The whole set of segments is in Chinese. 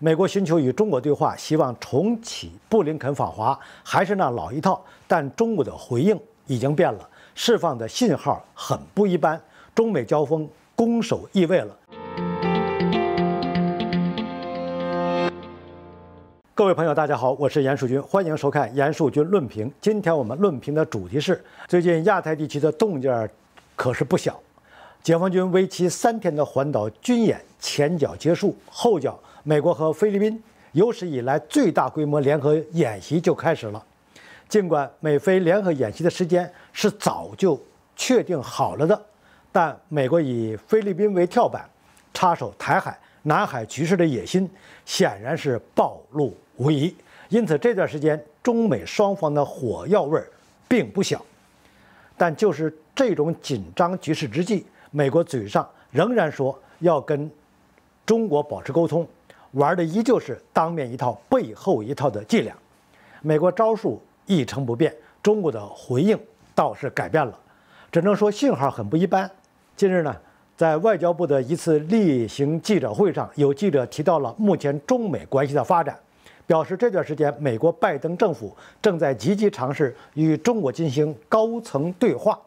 美国寻求与中国对话，希望重启布林肯访华，还是那老一套。但中国的回应已经变了，释放的信号很不一般，中美交锋攻守易位了。 各位朋友，大家好，我是严树军，欢迎收看《严树军论评》。今天我们论评的主题是：最近亚太地区的动静可是不小。解放军为期3天的环岛军演前脚结束，后脚美国和菲律宾有史以来最大规模联合演习就开始了。尽管美菲联合演习的时间是早就确定好了的，但美国以菲律宾为跳板，插手台海、南海局势的野心显然是暴露 无疑，因此这段时间中美双方的火药味并不小，但就是这种紧张局势之际，美国嘴上仍然说要跟中国保持沟通，玩的依旧是当面一套背后一套的伎俩。美国招数一成不变，中国的回应倒是改变了，只能说信号很不一般。近日呢， 在外交部的一次例行记者会上，有记者提到了目前中美关系的发展，表示这段时间美国拜登政府正在积极尝试与中国进行高层对话，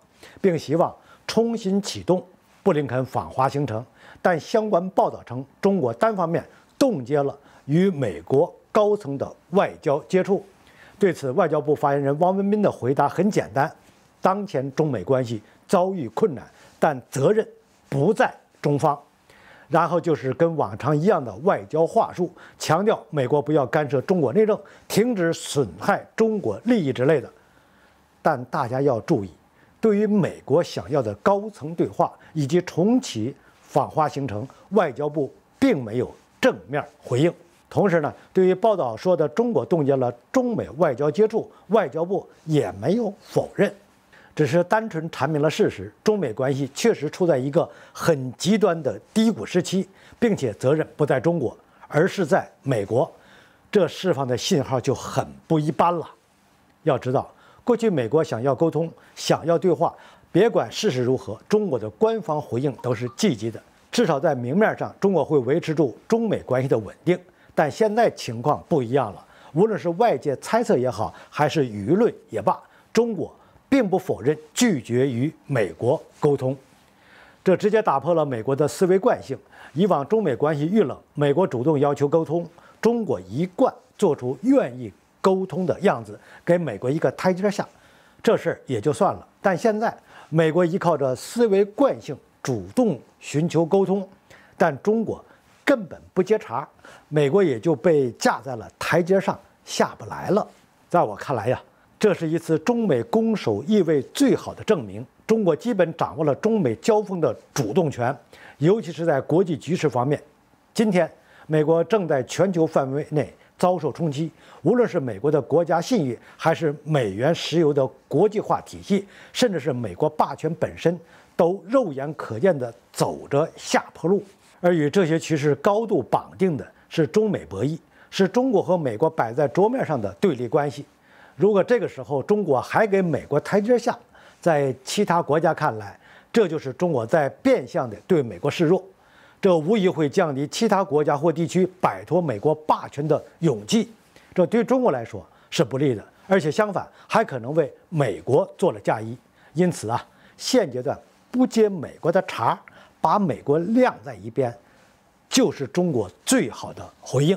并希望重新启动布林肯访华行程。但相关报道称，中国单方面冻结了与美国高层的外交接触。对此，外交部发言人汪文斌的回答很简单：当前中美关系遭遇困难，但责任 不在中方，然后就是跟往常一样的外交话术，强调美国不要干涉中国内政，停止损害中国利益之类的。但大家要注意，对于美国想要的高层对话以及重启访华行程，外交部并没有正面回应。同时呢，对于报道说的中国冻结了中美外交接触，外交部也没有否认， 只是单纯阐明了事实，中美关系确实处在一个很极端的低谷时期，并且责任不在中国，而是在美国，这释放的信号就很不一般了。要知道，过去美国想要沟通、想要对话，别管事实如何，中国的官方回应都是积极的，至少在明面上，中国会维持住中美关系的稳定。但现在情况不一样了，无论是外界猜测也好，还是舆论也罢，中国 并不否认拒绝与美国沟通，这直接打破了美国的思维惯性。以往中美关系遇冷，美国主动要求沟通，中国一贯做出愿意沟通的样子，给美国一个台阶下，这事儿也就算了。但现在美国依靠着思维惯性主动寻求沟通，但中国根本不接茬，美国也就被架在了台阶上，下不来了。在我看来呀， 这是一次中美攻守易位最好的证明。中国基本掌握了中美交锋的主动权，尤其是在国际局势方面。今天，美国正在全球范围内遭受冲击，无论是美国的国家信誉，还是美元石油的国际化体系，甚至是美国霸权本身，都肉眼可见地走着下坡路。而与这些趋势高度绑定的是中美博弈，是中国和美国摆在桌面上的对立关系。 如果这个时候中国还给美国台阶下，在其他国家看来，这就是中国在变相的对美国示弱，这无疑会降低其他国家或地区摆脱美国霸权的勇气，这对中国来说是不利的，而且相反还可能为美国做了嫁衣。因此啊，现阶段不接美国的茬，把美国晾在一边，就是中国最好的回应。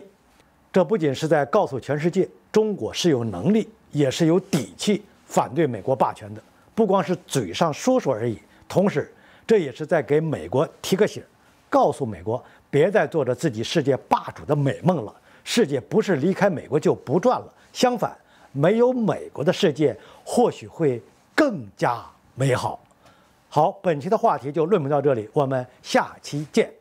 这不仅是在告诉全世界，中国是有能力 也是有底气反对美国霸权的，不光是嘴上说说而已。同时，这也是在给美国提个醒，告诉美国别再做着自己世界霸主的美梦了。世界不是离开美国就不转了，相反，没有美国的世界或许会更加美好。好，本期的话题就论评到这里，我们下期见。